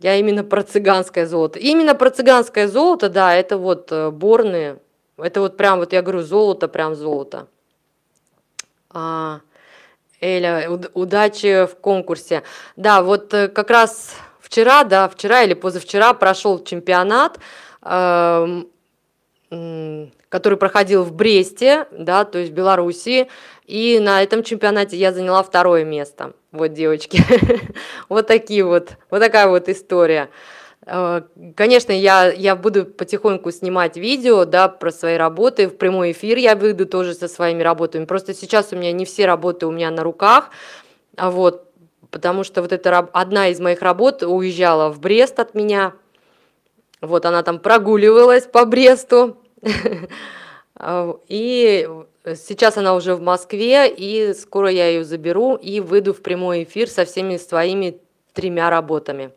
именно про цыганское золото. Именно про цыганское золото, да, это вот борные, это вот прям, вот я говорю, золото, прям золото. Эля, удачи в конкурсе. Да, вот как раз вчера, да, вчера или позавчера прошел чемпионат, который проходил в Бресте, да, то есть в Белоруссии, и на этом чемпионате я заняла 2-е место. Вот, девочки, вот такие вот, вот такая вот история. Конечно, я буду потихоньку снимать видео, да, про свои работы, в прямой эфир я выйду тоже со своими работами, просто сейчас у меня не все работы у меня на руках, вот, потому что вот эта одна из моих работ уезжала в Брест от меня, вот она там прогуливалась по Бресту, и сейчас она уже в Москве, и скоро я ее заберу и выйду в прямой эфир со всеми своими 3 работами.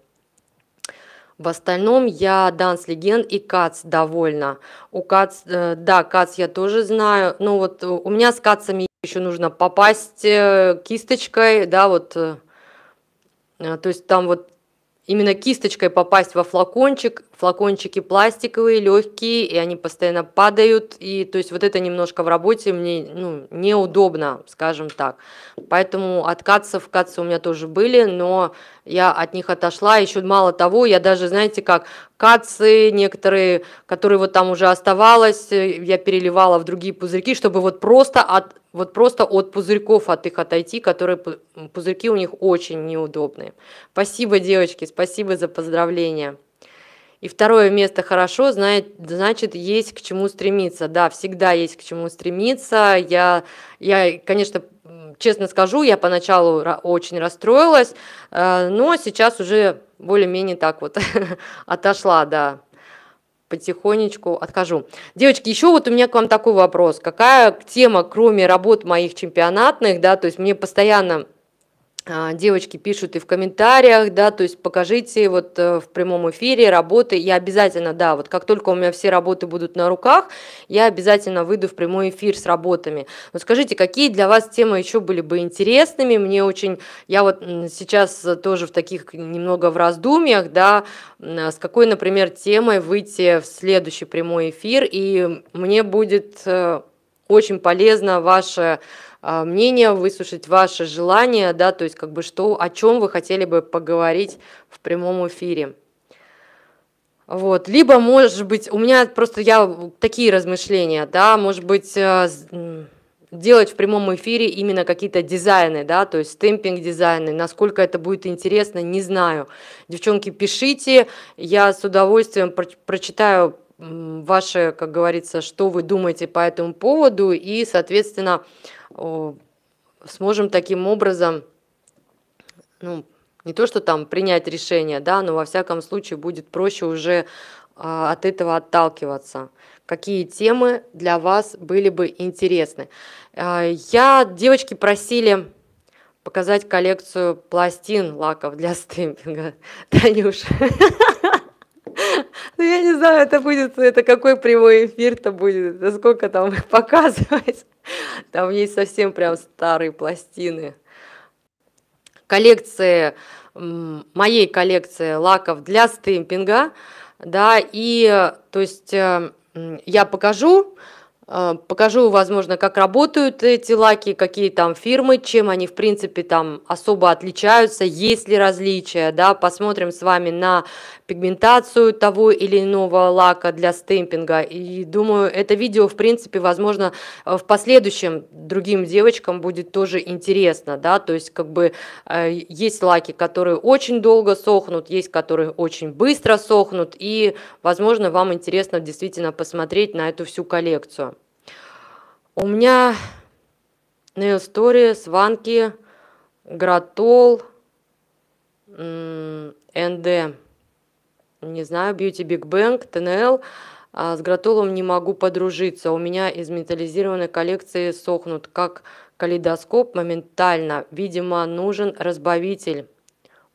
В остальном я Dance Legend и Katz довольна. У Katz, да, Katz я тоже знаю. Но вот у меня с Katz'ами еще нужно попасть кисточкой, да, вот, то есть там вот именно кисточкой попасть во флакончик. Флакончики пластиковые, легкие, и они постоянно падают. И то есть вот это немножко в работе мне, ну, неудобно, скажем так. Поэтому от Katz'ов, Katz'ы у меня тоже были, но я от них отошла. Еще мало того, я даже, знаете, как катцы некоторые, которые вот там уже оставалось, я переливала в другие пузырьки, чтобы вот просто от пузырьков от их отойти, которые пузырьки у них очень неудобные. Спасибо, девочки, спасибо за поздравления. И второе место хорошо, значит, есть к чему стремиться. Да, всегда есть к чему стремиться. Я конечно, честно скажу, я поначалу очень расстроилась, но сейчас уже более-менее так вот отошла, да, потихонечку откажу. Девочки, еще вот у меня к вам такой вопрос. Какая тема, кроме работ моих чемпионатных, да, то есть мне постоянно... Девочки пишут и в комментариях, да, то есть покажите вот в прямом эфире работы. Я обязательно, да, вот как только у меня все работы будут на руках, я обязательно выйду в прямой эфир с работами. Но скажите, какие для вас темы еще были бы интересными? Мне очень, я вот сейчас тоже в таких немного в раздумьях, да, с какой, например, темой выйти в следующий прямой эфир, и мне будет очень полезно ваше мнение, выслушать ваши желания, да, то есть как бы что, о чем вы хотели бы поговорить в прямом эфире. Вот, либо, может быть, у меня просто такие размышления, да, может быть, делать в прямом эфире именно какие-то дизайны, да, то есть стемпинг-дизайны, насколько это будет интересно, не знаю. Девчонки, пишите, я с удовольствием прочитаю ваше, как говорится, что вы думаете по этому поводу, и, соответственно, сможем таким образом, ну, не то что там принять решение, да, но во всяком случае будет проще уже от этого отталкиваться. Какие темы для вас были бы интересны? Девочки просили показать коллекцию пластин, лаков для стемпинга. Танюш, ну, я не знаю, это какой прямой эфир-то будет, это сколько там их показывать. Там есть совсем прям старые пластины. Коллекции, моей коллекции лаков для стемпинга, да, и, то есть, я покажу, возможно, как работают эти лаки, какие там фирмы, чем они, в принципе, там особо отличаются, есть ли различия, да, посмотрим с вами на пигментацию того или иного лака для стемпинга, и думаю, это видео, в принципе, возможно, в последующем другим девочкам будет тоже интересно, да, то есть, как бы, есть лаки, которые очень долго сохнут, есть, которые очень быстро сохнут, и, возможно, вам интересно действительно посмотреть на эту всю коллекцию. У меня Nail Store, Сванки, Гратол, НД, не знаю, Beauty Big Bang, ТНЛ. С Гратолом не могу подружиться. У меня из металлизированной коллекции сохнут, как калейдоскоп, моментально. Видимо, нужен разбавитель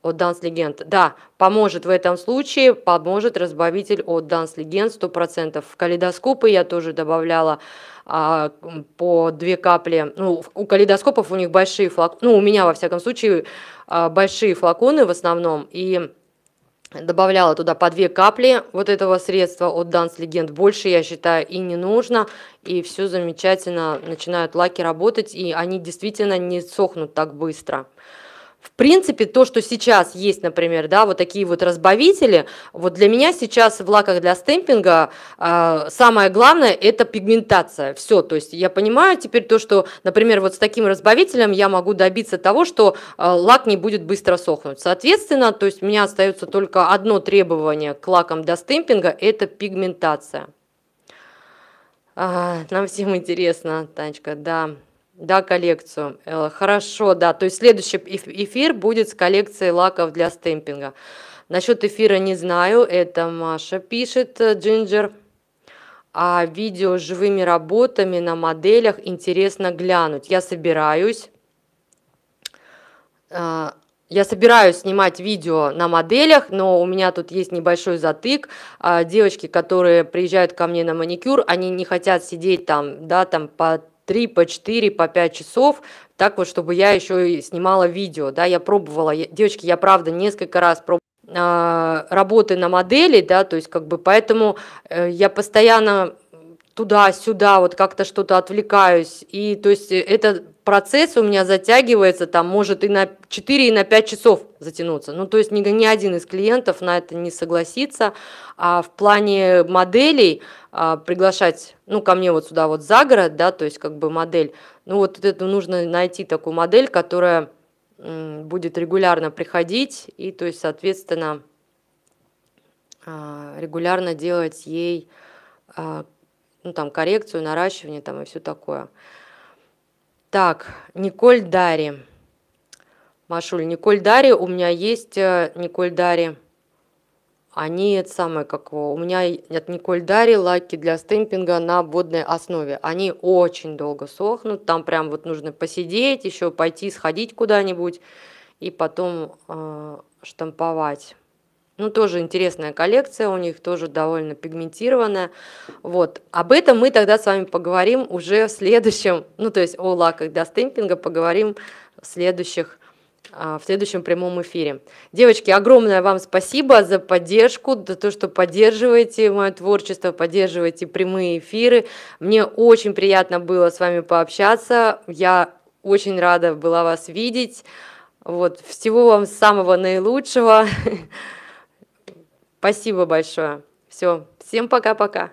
от Dance Legend. Да, поможет в этом случае, поможет разбавитель от Dance Legend 100%. В калейдоскопы я тоже добавляла по 2 капли. Ну, у калейдоскопов у них большие флаконы, ну, у меня, во всяком случае, большие флаконы в основном, и добавляла туда по 2 капли вот этого средства от Dance Legend. Больше, я считаю, и не нужно. И все замечательно, начинают лаки работать, и они действительно не сохнут так быстро. В принципе, то, что сейчас есть, например, да, вот такие вот разбавители, вот для меня сейчас в лаках для стемпинга самое главное – это пигментация. Все, то есть я понимаю теперь то, что, например, вот с таким разбавителем я могу добиться того, что лак не будет быстро сохнуть. Соответственно, то есть у меня остается только одно требование к лакам для стемпинга – это пигментация. Нам всем интересно, Танечка, да. Да, коллекцию. Хорошо, да. То есть следующий эфир будет с коллекцией лаков для стемпинга. Насчет эфира не знаю. Это Маша пишет, Джинджер. А видео с живыми работами на моделях интересно глянуть. Я собираюсь снимать видео на моделях, но у меня тут есть небольшой затык. Девочки, которые приезжают ко мне на маникюр, они не хотят сидеть там, да, там по 3, по 4, по 5 часов, так вот, чтобы я еще и снимала видео, да, я пробовала, девочки, я правда несколько раз пробовала работы на модели, да, то есть как бы поэтому я постоянно туда-сюда, вот как-то что-то отвлекаюсь. И то есть этот процесс у меня затягивается, там может и на 4, и на 5 часов затянуться. Ну, то есть ни один из клиентов на это не согласится. А в плане моделей приглашать, ну, ко мне вот сюда вот за город, да, то есть как бы модель. Ну, вот это нужно найти такую модель, которая будет регулярно приходить и, то есть, соответственно, регулярно делать ей, ну, там, коррекцию, наращивание там и все такое. Так, Николь Дари. Машуль, Николь Дари, у меня есть Николь Дари. Они, это самое, как у меня от Николь Дари лаки для стемпинга на водной основе. Они очень долго сохнут, там прям вот нужно посидеть, еще пойти сходить куда-нибудь и потом штамповать. Ну, тоже интересная коллекция, у них тоже довольно пигментированная. Вот, об этом мы тогда с вами поговорим уже в следующем, ну, то есть о лаках для стемпинга поговорим в следующем прямом эфире. Девочки, огромное вам спасибо за поддержку, за то, что поддерживаете мое творчество, поддерживаете прямые эфиры. Мне очень приятно было с вами пообщаться, я очень рада была вас видеть. Вот, всего вам самого наилучшего. Спасибо большое. Все, всем пока-пока.